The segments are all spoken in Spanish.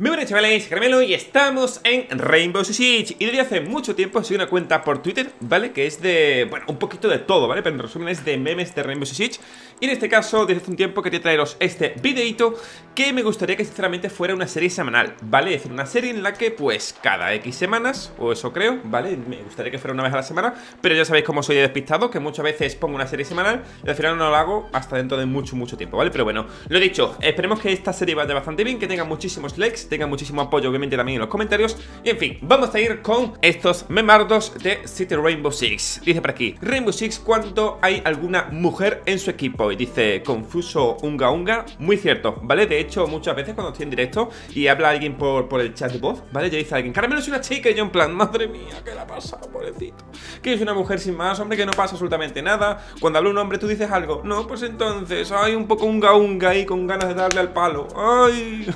Muy buenas chavales, Caramelo, y estamos en Rainbow Six Siege. Y desde hace mucho tiempo sigo una cuenta por Twitter, ¿vale? Que es de, bueno, un poquito de todo, ¿vale? Pero en resumen es de memes de Rainbow Six Siege. Y en este caso, desde hace un tiempo quería traeros este videito, que me gustaría que sinceramente fuera una serie semanal, ¿vale? Es decir, una serie en la que pues cada X semanas, o eso creo, ¿vale? Me gustaría que fuera una vez a la semana, pero ya sabéis cómo soy de despistado, que muchas veces pongo una serie semanal y al final no la hago hasta dentro de mucho tiempo, ¿vale? Pero bueno, lo dicho, esperemos que esta serie vaya bastante bien, que tenga muchísimos likes, tengan muchísimo apoyo obviamente también en los comentarios. Y en fin, vamos a ir con estos memardos de City Rainbow Six. Dice por aquí: Rainbow Six, ¿cuánto hay alguna mujer en su equipo? Y dice, confuso unga unga. Muy cierto, ¿vale? De hecho, muchas veces cuando estoy en directo y habla alguien por el chat de voz, ¿vale? Ya dice alguien, Caramelo es una chica, y yo en plan, madre mía, ¿qué le ha pasado, pobrecito? Que es una mujer sin más, hombre, que no pasa absolutamente nada. Cuando habla un hombre, tú dices algo. No, pues entonces, hay un poco unga unga ahí con ganas de darle al palo. Ay.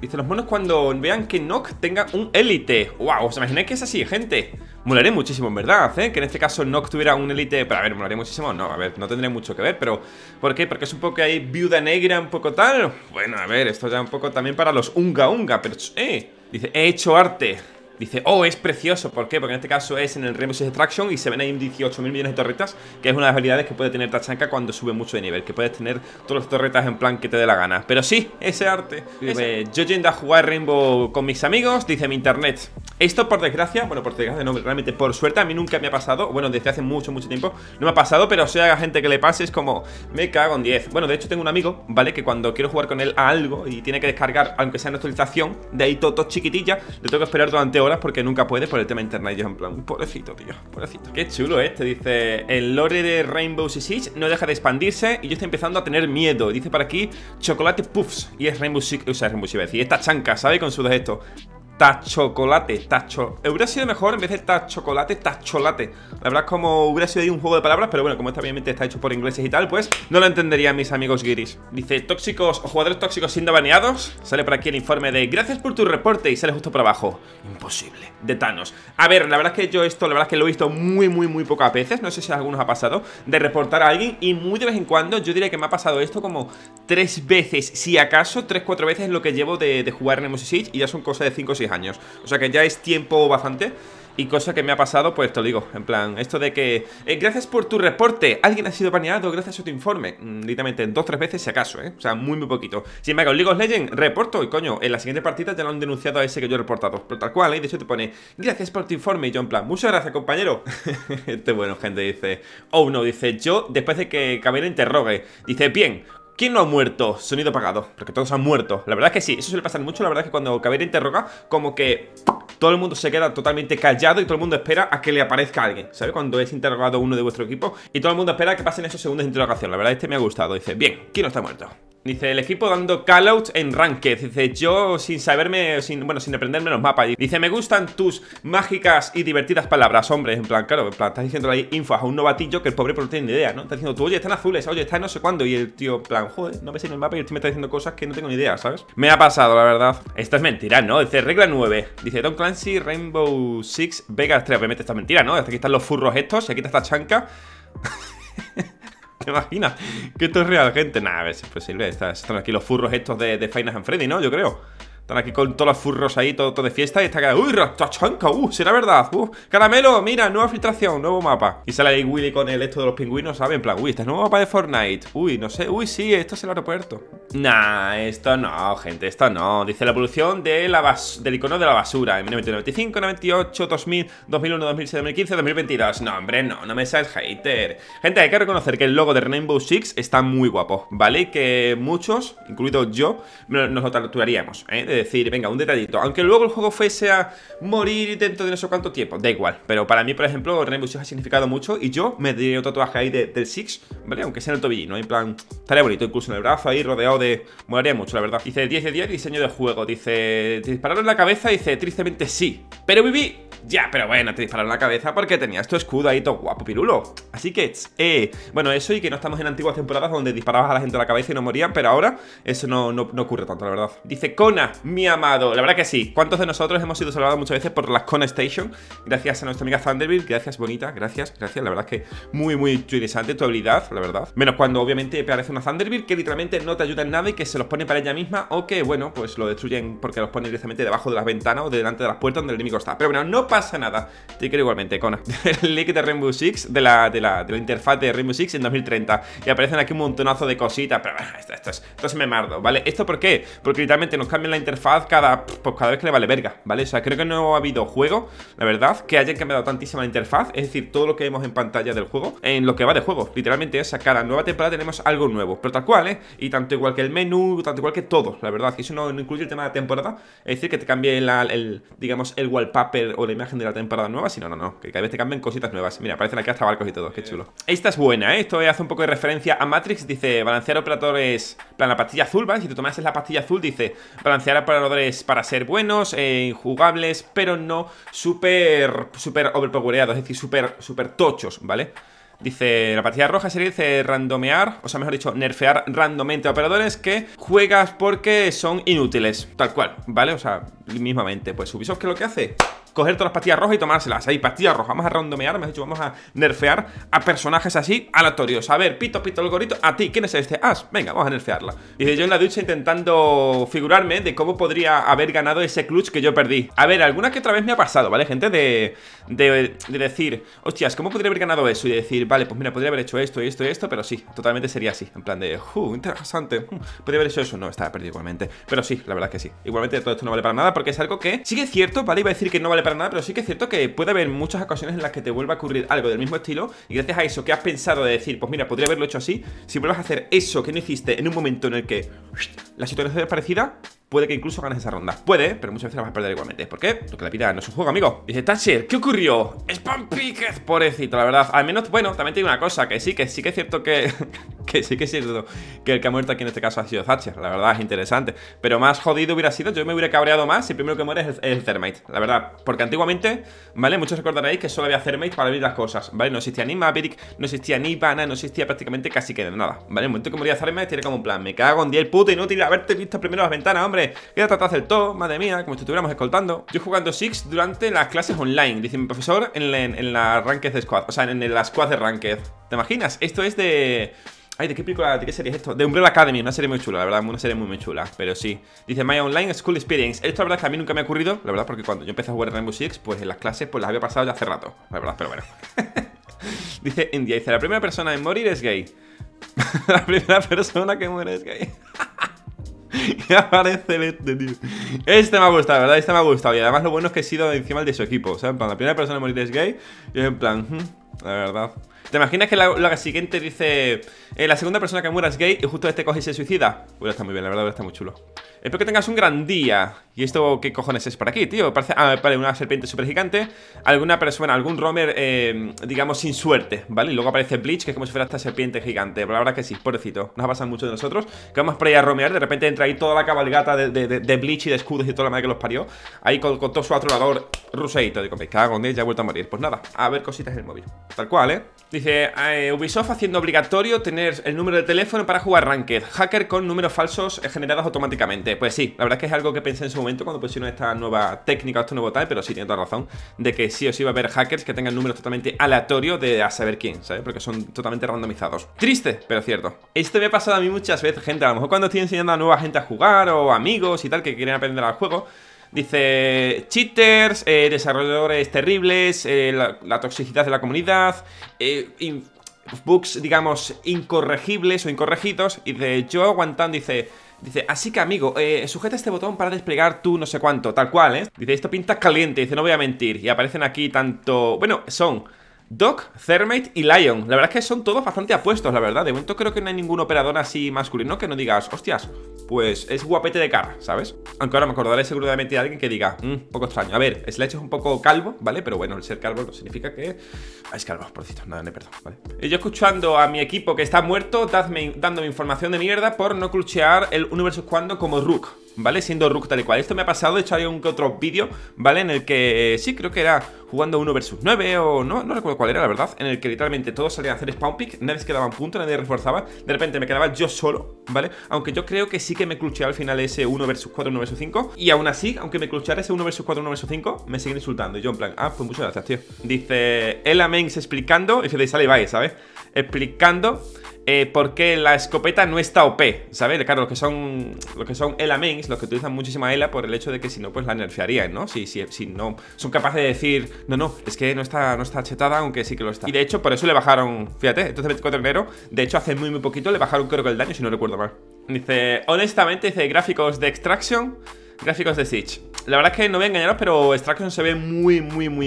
Dice, los monos cuando vean que Nock tenga un élite. ¡Wow! ¿Os imagináis que es así, gente? Molaré muchísimo, en verdad, ¿eh? Que en este caso Nock tuviera un élite. Pero a ver, molaré muchísimo. No, a ver, no tendré mucho que ver. Pero, ¿por qué? Porque es un poco ahí viuda negra, un poco tal. Bueno, a ver, esto ya un poco también para los unga unga. Pero, dice, he hecho arte. Dice, oh, es precioso. ¿Por qué? Porque en este caso es en el Rainbow Six Extraction y se ven ahí 18.000 millones de torretas, que es una de las habilidades que puede tener Tachanka cuando sube mucho de nivel, que puedes tener todas las torretas en plan que te dé la gana. Pero sí, ese arte. Dice, yo yendo a jugar Rainbow con mis amigos, dice mi internet. Esto por desgracia, bueno, por desgracia no, realmente por suerte a mí nunca me ha pasado. Bueno, desde hace mucho tiempo no me ha pasado, pero si a gente que le pase es como, me cago en 10. Bueno, de hecho tengo un amigo, ¿vale? Que cuando quiero jugar con él a algo y tiene que descargar, aunque sea una actualización, de ahí todo chiquitilla, le tengo que esperar durante horas porque nunca puede por el tema de internet. Yo en plan, pobrecito, tío, pobrecito. Qué chulo este, dice, el lore de Rainbow Six Siege no deja de expandirse y yo estoy empezando a tener miedo. Dice por aquí, chocolate puffs, y es Rainbow Six, o sea, Rainbow Six, y esta chanca, ¿sabes? Con sus gestos. Tachocolate, tacho. Hubiera sido mejor en vez de tachocolate, tacholate. La verdad es como hubiera sido ahí un juego de palabras, pero bueno, como esta obviamente está hecho por ingleses y tal, pues no lo entenderían mis amigos guiris. Dice, tóxicos o jugadores tóxicos siendo baneados. Sale por aquí el informe de gracias por tu reporte y sale justo por abajo. Imposible. De Thanos. A ver, la verdad es que yo esto, la verdad es que lo he visto muy pocas veces. No sé si a algunos ha pasado de reportar a alguien, y muy de vez en cuando. Yo diría que me ha pasado esto como 3 veces, si acaso, 3-4 veces lo que llevo de jugar en Rainbow Six Siege, y ya son cosas de 5 o 6 años, o sea que ya es tiempo bastante. Y cosa que me ha pasado, pues te lo digo, en plan, esto de que, gracias por tu reporte, alguien ha sido baneado gracias a tu informe, literalmente 2-3 veces si acaso, o sea, muy poquito. Si me hago League of Legends, reporto, y coño, en la siguiente partida ya lo han denunciado a ese que yo he reportado, pero tal cual, de hecho te pone, gracias por tu informe, y yo en plan, muchas gracias, compañero. Este bueno, gente, dice, oh no, dice, yo, después de que Cabrera interrogue, dice, bien, ¿quién no ha muerto? Sonido apagado, porque todos han muerto. La verdad es que sí, eso suele pasar mucho. La verdad es que cuando Cabrera interroga, como que todo el mundo se queda totalmente callado y todo el mundo espera a que le aparezca alguien, ¿sabes? Cuando es interrogado uno de vuestro equipo y todo el mundo espera a que pasen esos segundos de interrogación. La verdad, este me ha gustado. Dice, bien, ¿quién no está muerto? Dice, el equipo dando callouts en ranked. Dice, yo sin saberme, sin aprenderme los mapas. Dice, me gustan tus mágicas y divertidas palabras, hombre. En plan, claro, en plan, estás diciendo ahí info a un novatillo que el pobre no tiene ni idea, ¿no? Estás diciendo, tú, oye, están azules, oye, están no sé cuándo. Y el tío, en plan, joder, no me sé en el mapa y el tío me está diciendo cosas que no tengo ni idea, ¿sabes? Me ha pasado, la verdad. Esto es mentira, ¿no? Dice, regla 9. Dice, Tom Clancy, Rainbow Six, Vegas 3. Obviamente, esto es mentira, ¿no? Hasta aquí están los furros estos y aquí está Tachanka. ¿Te imaginas que esto es real, gente? Nada, a ver si es posible. Están aquí los furros estos de Final and Freddy, ¿no? Yo creo. Están aquí con todos los furros ahí, todo de fiesta. Y está acá, uy, Tachanka, será verdad. Caramelo, mira, nueva filtración, nuevo mapa. Y sale ahí Willy con el esto de los pingüinos, ¿sabes? En plan, uy, este es nuevo mapa de Fortnite. Uy, no sé, uy, sí, esto es el aeropuerto. Nah, esto no, gente, esto no. Dice la evolución de del icono de la basura en 1995, 98, 2000, 2001, 2006, 2015, 2022. No, hombre, no me seas hater. Gente, hay que reconocer que el logo de Rainbow Six está muy guapo, ¿vale? Y que muchos, incluido yo, nos lo tatuaríamos, ¿eh? Decir, venga, un detallito, aunque luego el juego fuese a morir dentro de no sé cuánto tiempo, da igual, pero para mí, por ejemplo, Rainbow Six ha significado mucho y yo me diría un tatuaje ahí del Six, ¿vale? Aunque sea en el tobillo, ¿no? En plan, estaría bonito, incluso en el brazo ahí rodeado de... molaría mucho, la verdad. Dice, 10 de 10, diseño de juego. Dice, ¿te dispararon en la cabeza? Dice, tristemente sí, pero viví. Ya, pero bueno, te dispararon la cabeza porque tenías tu escudo ahí todo guapo, pirulo. Así que, bueno, eso y que no estamos en antiguas temporadas donde disparabas a la gente a la cabeza y no morían, pero ahora eso no ocurre tanto, la verdad. Dice, Kona, mi amado, la verdad que sí. ¿Cuántos de nosotros hemos sido salvados muchas veces por las Kona Station? Gracias a nuestra amiga Thunderbird, gracias, bonita, gracias. La verdad es que muy interesante tu habilidad, la verdad. Menos cuando obviamente aparece una Thunderbird que literalmente no te ayuda en nada y que se los pone para ella misma o que, bueno, pues lo destruyen porque los pone directamente debajo de las ventanas o delante de las puertas donde el enemigo está. Pero bueno, no pasa nada. Te quiero igualmente, Kona. El link de Rainbow Six, de la interfaz de Rainbow Six en 2030. Y aparecen aquí un montonazo de cositas. Pero bueno, esto es memardo, ¿vale? ¿Esto por qué? Porque literalmente nos cambian la interfaz cada vez que le vale verga, ¿vale? O sea, creo que no ha habido juego, la verdad, que hayan cambiado tantísima la interfaz. Es decir, todo lo que vemos en pantalla del juego, en lo que va de juego, literalmente, o sea, cada nueva temporada tenemos algo nuevo, pero tal cual, ¿eh? Y tanto igual que el menú, tanto igual que todo, la verdad, que eso no incluye el tema de la temporada, es decir, que te cambie digamos, el wallpaper o la imagen de la temporada nueva, sino no, que cada vez te cambien cositas nuevas. Mira, aparecen aquí hasta barcos y todo, qué chulo. Esta es buena, ¿eh? Esto hace un poco de referencia a Matrix, dice, balancear operadores, plan, la pastilla azul, ¿vale? Si tú tomas la pastilla azul, dice, balancear operadores para ser buenos, injugables, pero no súper overpowereados, es decir, súper tochos, ¿vale? Dice, la partida roja sería, dice, randomear, o sea, mejor dicho, nerfear randommente a operadores que juegas porque son inútiles, tal cual, ¿vale? O sea, mismamente, pues Ubisoft, ¿qué es lo que hace? Coger todas las pastillas rojas y tomárselas. Ahí, pastillas rojas. Vamos a randomear, me has dicho, vamos a nerfear a personajes así aleatorios. A ver, pito, el gorrito. A ti, ¿quién es este? As. Venga, vamos a nerfearla. Dice, yo en la ducha intentando figurarme de cómo podría haber ganado ese clutch que yo perdí. A ver, alguna que otra vez me ha pasado, ¿vale, gente? De decir, hostias, ¿cómo podría haber ganado eso? Y de decir, vale, pues mira, podría haber hecho esto, pero sí, totalmente sería así. En plan de, interesante. Podría haber hecho eso. No, estaba perdido igualmente. Pero sí, la verdad es que sí. Igualmente todo esto no vale para nada porque es algo que sí que es cierto, ¿vale? Iba a decir que no vale para nada, pero sí que es cierto que puede haber muchas ocasiones en las que te vuelva a ocurrir algo del mismo estilo y gracias a eso que has pensado de decir, pues mira, podría haberlo hecho así, si vuelves a hacer eso que no hiciste en un momento en el que la situación es parecida, puede que incluso ganes esa ronda. Puede, pero muchas veces la vas a perder igualmente. ¿Por qué? Porque la vida no es un juego, amigo. Dice, Thatcher, ¿qué ocurrió? Spam Pickers, pobrecito, la verdad. Al menos, bueno, también te digo una cosa, que sí que es cierto que el que ha muerto aquí en este caso ha sido Thatcher. La verdad es interesante. Pero más jodido hubiera sido, yo me hubiera cabreado más si primero que muere es el Thermite. La verdad, porque antiguamente, ¿vale? Muchos recordaréis que solo había Thermite para abrir las cosas, ¿vale? No existía ni Maverick, no existía ni Bana, no existía prácticamente casi que nada, ¿vale? En el momento que moría Thermite era como un plan, me cago en 10 puto inútil haberte visto primero las ventanas, hombre. Queda tratar del todo, madre mía, como si estuviéramos escoltando. Yo jugando Six durante las clases online, dice mi profesor, en la ranked de squad, o sea, en la squad de ranked. ¿Te imaginas? Esto es de... Ay, ¿de qué película? ¿De qué serie es esto? De Umbrella Academy, una serie muy chula, la verdad, una serie muy chula. Pero sí, dice My Online School Experience. Esto la verdad que a mí nunca me ha ocurrido, la verdad, porque cuando yo empecé a jugar Rainbow Six, pues en las clases pues las había pasado ya hace rato, la verdad, pero bueno. Dice India, dice, la primera persona en morir es gay. La primera persona que muere es gay. Y aparece este, tío. Este me ha gustado, ¿verdad? Este me ha gustado. Y además lo bueno es que he sido encima el de su equipo. O sea, en plan, la primera persona a morir es gay. Y en plan, la verdad. ¿Te imaginas que la siguiente dice la segunda persona que muera es gay y justo este coge y se suicida? Bueno, está muy bien, la verdad, está muy chulo. Espero que tengas un gran día. ¿Y esto qué cojones es para aquí, tío? Parece vale, una serpiente súper gigante. Alguna persona, algún roamer, digamos, sin suerte, ¿vale? Y luego aparece Bleach, que es como si fuera esta serpiente gigante. Pero la verdad que sí, pobrecito. Nos ha pasado mucho de nosotros. Que vamos por ahí a romear, de repente entra ahí toda la cabalgata de Bleach y de escudos y toda la madre que los parió. Ahí con todo su atronador ruseito. Digo, me cago en él, ya he vuelto a morir. Pues nada, a ver cositas en el móvil. Tal cual, ¿eh? Dice, Ubisoft haciendo obligatorio tener el número de teléfono para jugar Ranked. Hacker con números falsos generados automáticamente. Pues sí, la verdad es que es algo que pensé en su momento cuando pusieron esta nueva técnica, este nuevo tal. Pero sí, tiene toda razón de que sí o sí va a haber hackers que tengan números totalmente aleatorios de a saber quién, ¿sabes? Porque son totalmente randomizados. Triste, pero cierto. Esto me ha pasado a mí muchas veces, gente. A lo mejor cuando estoy enseñando a nueva gente a jugar o amigos y tal que quieren aprender al juego. Dice, cheaters, desarrolladores terribles, la toxicidad de la comunidad, bugs, digamos, incorregibles o incorregidos. Y dice, yo aguantando, dice, así que amigo, sujeta este botón para desplegar tu no sé cuánto, tal cual, ¿eh? Dice, esto pinta caliente, dice, no voy a mentir. Y aparecen aquí tanto, bueno, son... Doc, Thermite y Lion. La verdad es que son todos bastante apuestos, la verdad. De momento creo que no hay ningún operador así masculino que no digas, hostias, pues es guapete de cara, ¿sabes? Aunque ahora me acordaré seguramente de alguien que diga, un poco extraño. A ver, Sledge es un poco calvo, ¿vale? Pero bueno, el ser calvo no significa que... Ah, es calvo, por cierto, no, no, perdón, ¿vale? Y yo escuchando a mi equipo que está muerto dándome información de mierda por no cluchear el universo cuando como Rook. ¿vale? Siendo Rook tal y cual. Esto me ha pasado, de hecho hay un otro vídeo, ¿vale? En el que sí, creo que era jugando 1 versus 9 o no recuerdo cuál era, la verdad. En el que literalmente todos salían a hacer spawn pick, nadie se quedaba en punto, nadie reforzaba. De repente me quedaba yo solo, ¿vale? Aunque yo creo que sí que me cluché al final ese 1 versus 4, 1 versus 5. Y aún así, aunque me cluchara ese 1 versus 4, 1 versus 5, me siguen insultando. Y yo en plan, ah, pues muchas gracias, tío. Dice, Ela Mengs explicando, y fíjate, sale Ibai, ¿sabes? Explicando... porque la escopeta no está OP, ¿sabes? Claro, los que son Ela mains, los que utilizan muchísima Ela por el hecho de que si no, pues la nerfearían, ¿no? Si no son capaces de decir, no, es que no está chetada, aunque sí que lo está. Y de hecho, por eso le bajaron, fíjate, entonces 24 de enero, de hecho hace muy poquito le bajaron creo que el daño, si no recuerdo mal. Dice, honestamente, dice, gráficos de Extraction, gráficos de Siege. La verdad es que no voy a engañaros, pero Extraction se ve muy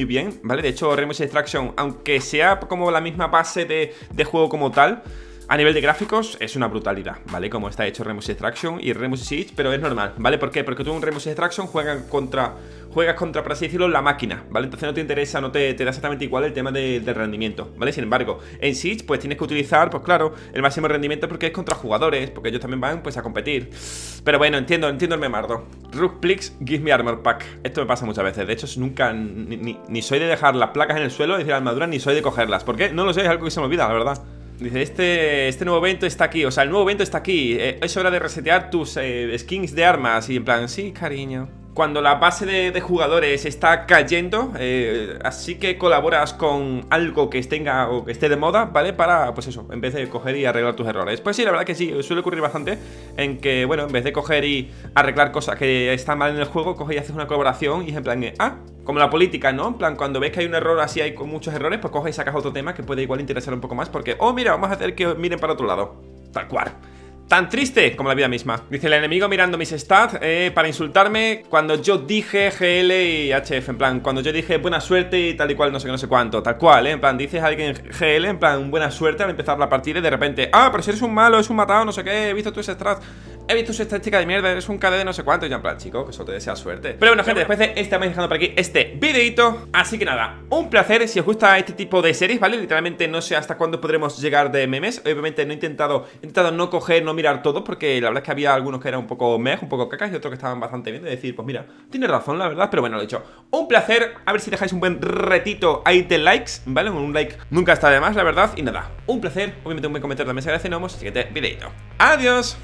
bien, ¿vale? De hecho, Rainbow Six Extraction, aunque sea como la misma base de juego como tal, a nivel de gráficos es una brutalidad, ¿vale? Como está hecho Rainbow Six Extraction y Rainbow Six Siege, pero es normal, ¿vale? ¿Por qué? Porque tú en Rainbow Six Extraction juegas contra, por así decirlo, la máquina, ¿vale? Entonces no te interesa, no te da exactamente igual el tema del rendimiento, ¿vale? Sin embargo, en Siege, pues tienes que utilizar, pues claro, el máximo rendimiento porque es contra jugadores, porque ellos también van, pues, a competir. Pero bueno, entiendo el memardo. Rook, please, give me armor pack. Esto me pasa muchas veces. De hecho, nunca, ni soy de dejar las placas en el suelo, es decir, la armadura, ni soy de cogerlas. ¿Por qué? No lo sé, es algo que se me olvida, la verdad. Dice, este nuevo evento está aquí, o sea, el nuevo evento está aquí, es hora de resetear tus skins de armas. Y en plan, sí, cariño. Cuando la base de jugadores está cayendo, así que colaboras con algo que tenga o que esté de moda, ¿vale? Para, pues eso, en vez de coger y arreglar tus errores. Pues sí, la verdad que sí, suele ocurrir bastante en que, bueno, en vez de coger y arreglar cosas que están mal en el juego, coges y haces una colaboración y es en plan, como la política, ¿no? En plan, cuando ves que hay un error así, hay muchos errores, pues coges y sacas otro tema que puede igual interesar un poco más porque, oh, mira, vamos a hacer que miren para otro lado. Tal cual. Tan triste como la vida misma. Dice, el enemigo mirando mis stats para insultarme cuando yo dije GL y HF. En plan, cuando yo dije buena suerte y tal y cual, no sé qué, no sé cuánto. Tal cual, en plan, dices a alguien GL, en plan, buena suerte al empezar la partida y de repente, ah, pero si eres un malo, es un matado, no sé qué, he visto tus stats, he visto su estadística de mierda, eres un KD de no sé cuánto. Y en plan, chico, que eso te desea suerte. Pero bueno, gente, después de este estamos dejando por aquí este videito. Así que nada, un placer. Si os gusta este tipo de series, ¿vale? Literalmente no sé hasta cuándo podremos llegar de memes. Obviamente no he intentado no coger, no mirar todos, porque la verdad es que había algunos que eran un poco meh, un poco cacas, y otros que estaban bastante bien. De decir, pues mira, tienes razón, la verdad. Pero bueno, lo he hecho. Un placer, a ver si dejáis un buen retito ahí de likes, ¿vale? Un like nunca está de más, la verdad. Y nada, un placer. Obviamente un buen comentario también se agradece. Nos vemos en el siguiente videito. Adiós.